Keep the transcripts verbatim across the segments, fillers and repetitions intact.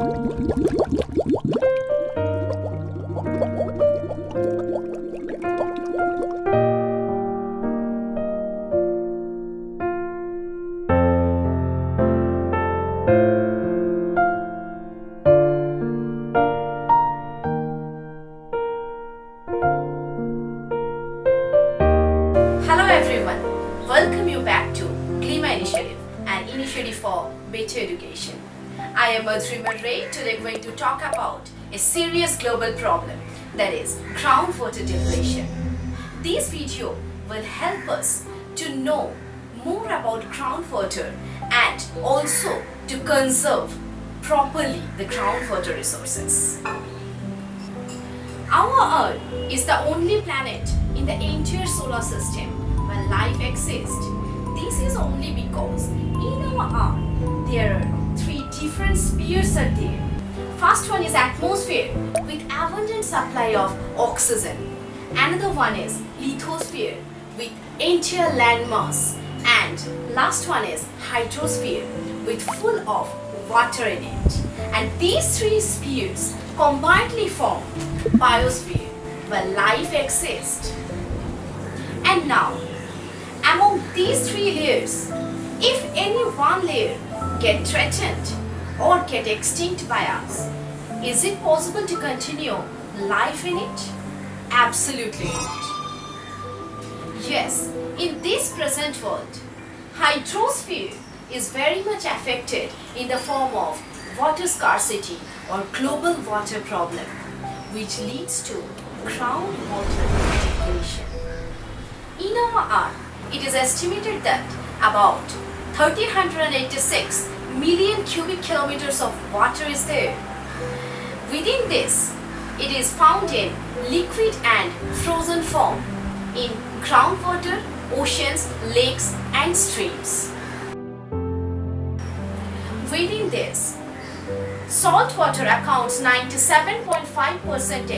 Hello everyone, welcome you back to Gleemaa Initiative, an initiative for better education. I am Madhya Ray. Today we are going to talk about a serious global problem, that is groundwater depletion. This video will help us to know more about groundwater and also to conserve properly the groundwater resources. Our Earth is the only planet in the entire solar system where life exists. This is only because in our Earth there are three different spheres are there. First one is atmosphere with abundant supply of oxygen. Another one is lithosphere with entire landmass, and last one is hydrosphere with full of water in it. And these three spheres combinedly form biosphere, where life exists. And now, among these three layers, if any one layer get threatened or get extinct by us, is it possible to continue life in it? Absolutely not. Yes, in this present world, hydrosphere is very much affected in the form of water scarcity or global water problem, which leads to groundwater depletion. In our Earth, it is estimated that about three thousand one hundred eighty-six million cubic kilometers of water is there. Within this, it is found in liquid and frozen form in groundwater, oceans, lakes and streams. Within this, salt water accounts ninety-seven point five percent,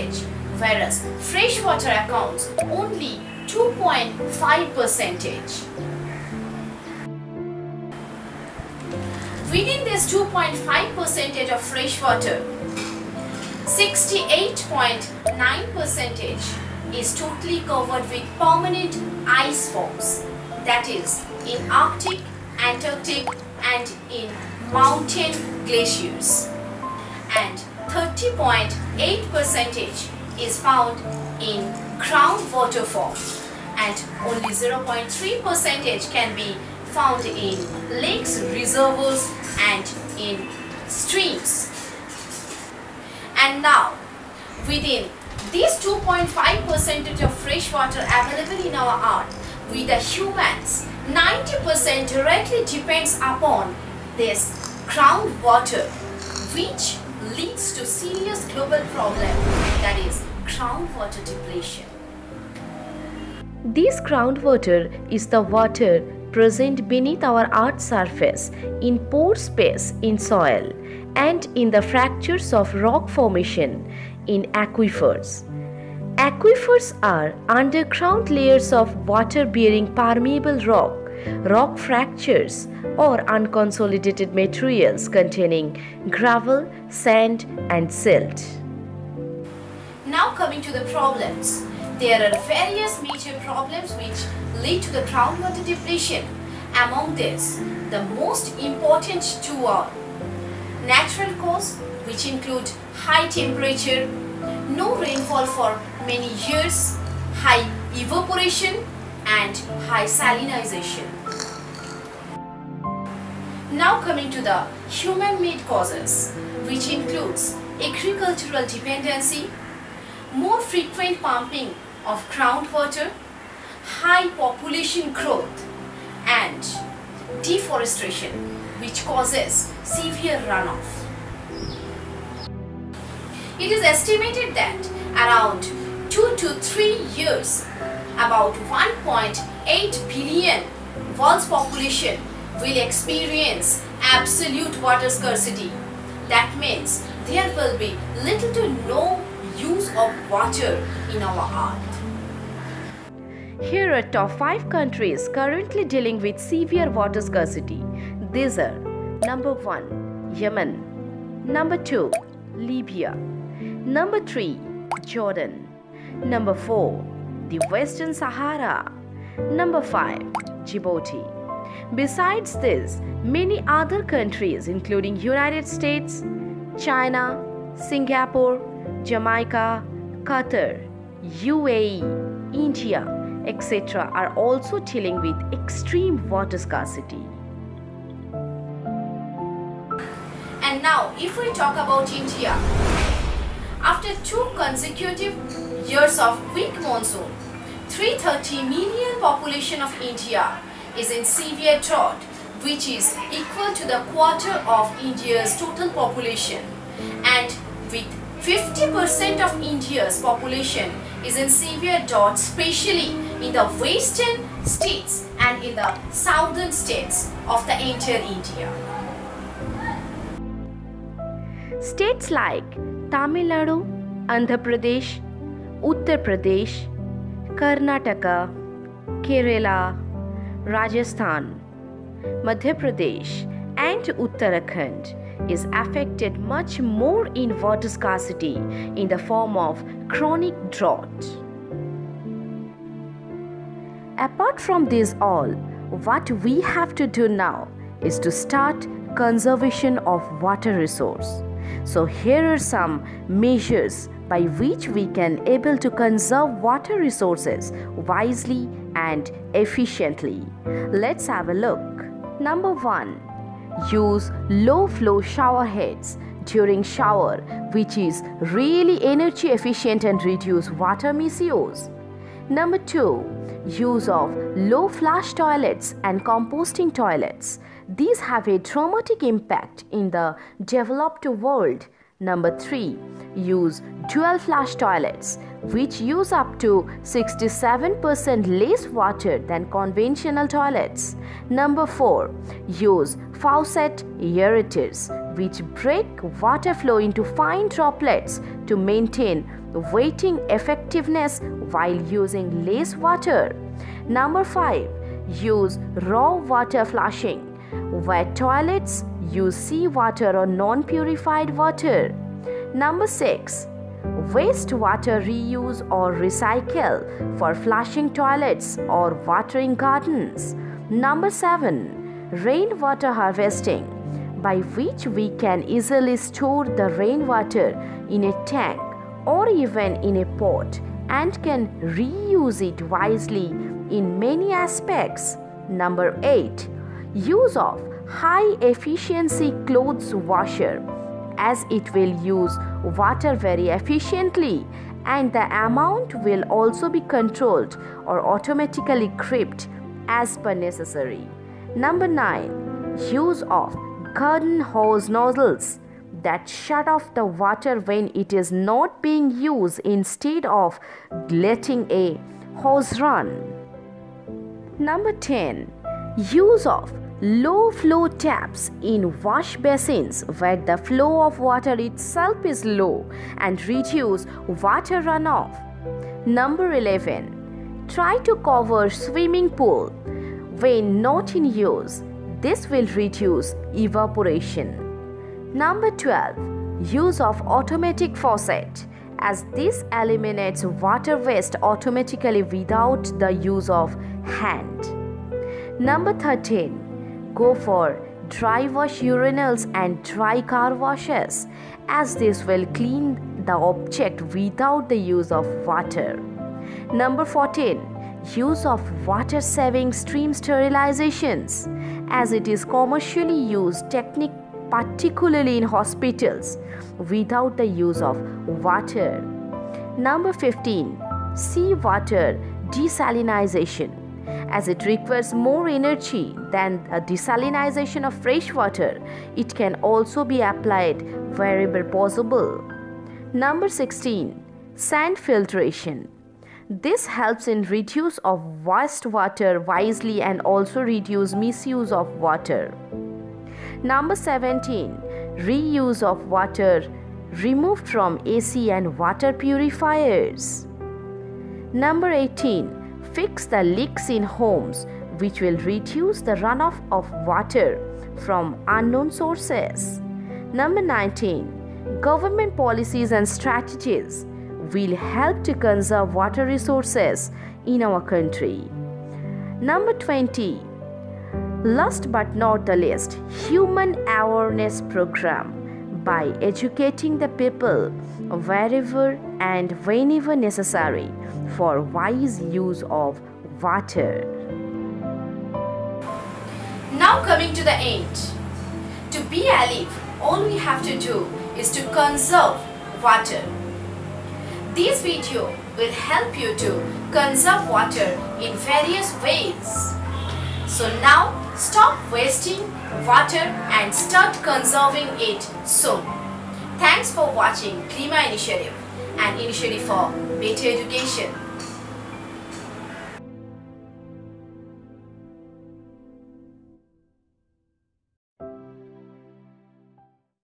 whereas fresh water accounts only two point five percent. Within this two point five percent of fresh water, sixty-eight point nine percent is totally covered with permanent ice forms, that is in Arctic, Antarctic and in mountain glaciers. And thirty point eight percent is found in groundwater form, and only zero point three percent can be found in lakes, reservoirs and in streams. And now, within these two point five percent of fresh water available in our Earth, we the humans, ninety percent directly depends upon this groundwater, which leads to serious global problem, that is groundwater depletion. This groundwater is the water present beneath our Earth's surface in pore space in soil and in the fractures of rock formation in aquifers. Aquifers are underground layers of water-bearing permeable rock, rock fractures or unconsolidated materials containing gravel, sand and silt. Now coming to the problems, there are various major problems which lead to the groundwater depletion. Among this, the most important two are natural cause, which include high temperature, no rainfall for many years, high evaporation and high salinization. Now coming to the human-made causes, which includes agricultural dependency, more frequent pumping of groundwater, high population growth and deforestation, which causes severe runoff. It is estimated that around two to three years, about one point eight billion world's population will experience absolute water scarcity. That means there will be little to no use of water in our Earth. Here are top five countries currently dealing with severe water scarcity. These are: number one, Yemen; Number two, Libya. Number three, Jordan. Number four, the Western Sahara. Number five, Djibouti. Besides this, many other countries including United States, China, Singapore, Jamaica, Qatar, U A E, India, et cetera are also dealing with extreme water scarcity. And now, if we talk about India, after two consecutive years of weak monsoon, three hundred thirty million population of India is in severe drought, which is equal to the quarter of India's total population, and with fifty percent of India's population is in severe drought, especially in the western states and in the southern states of the entire India. States like Tamil Nadu, Andhra Pradesh, Uttar Pradesh, Karnataka, Kerala, Rajasthan, Madhya Pradesh and Uttarakhand is affected much more in water scarcity in the form of chronic drought. Apart from this all, what we have to do now is to start conservation of water resource. So here are some measures by which we can able to conserve water resources wisely and efficiently. Let's have a look. Number one, use low flow shower heads during shower, which is really energy efficient and reduce water misuse. Number two, use of low flush toilets and composting toilets. These have a dramatic impact in the developed world. Number three, use dual flush toilets, which use up to sixty-seven percent less water than conventional toilets. Number four, use faucet aerators, which break water flow into fine droplets to maintain weighting effectiveness while using less water. Number five, use raw water flushing, where toilets use seawater or non-purified water. Number six, wastewater reuse or recycle for flushing toilets or watering gardens. Number seven, rainwater harvesting, by which we can easily store the rainwater in a tank or even in a pot and can reuse it wisely in many aspects. Number eight, use of high efficiency clothes washer, as it will use water very efficiently and the amount will also be controlled or automatically gripped as per necessary. Number nine, use of garden hose nozzles that shut off the water when it is not being used instead of letting a hose run. Number ten, use of low flow taps in wash basins, where the flow of water itself is low, and reduce water runoff. Number eleven, try to cover swimming pool when not in use. This will reduce evaporation. Number twelve, use of automatic faucet, as this eliminates water waste automatically without the use of hand. Number thirteen, go for dry wash urinals and dry car washes, as this will clean the object without the use of water. Number fourteen, use of water saving stream sterilizations, as it is commercially used technique particularly in hospitals without the use of water. Number fifteen, seawater desalinization, as it requires more energy than the desalinization of fresh water. It can also be applied wherever possible. Number sixteen, sand filtration. This helps in reduce of wastewater wisely and also reduce misuse of water. Number seventeen, reuse of water removed from A C and water purifiers. Number eighteen, fix the leaks in homes, which will reduce the runoff of water from unknown sources. Number nineteen. Government policies and strategies will help to conserve water resources in our country. Number twenty. Last but not the least, Human Awareness Program by educating the people wherever and whenever necessary for wise use of water. Now coming to the end. To be alive, all we have to do is to conserve water. This video will help you to conserve water in various ways. So now, stop wasting water and start conserving it soon. Thanks for watching Gleemaa Initiative, an initiative for better education.